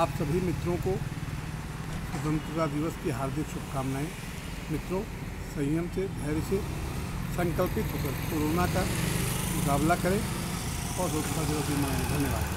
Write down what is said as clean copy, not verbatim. आप सभी मित्रों को स्वतंत्रता दिवस की हार्दिक शुभकामनाएं। मित्रों, संयम से, धैर्य से, संकल्पित होकर कोरोना का मुकाबला करें और स्वतंत्रता दिवस मनाएं। धन्यवाद।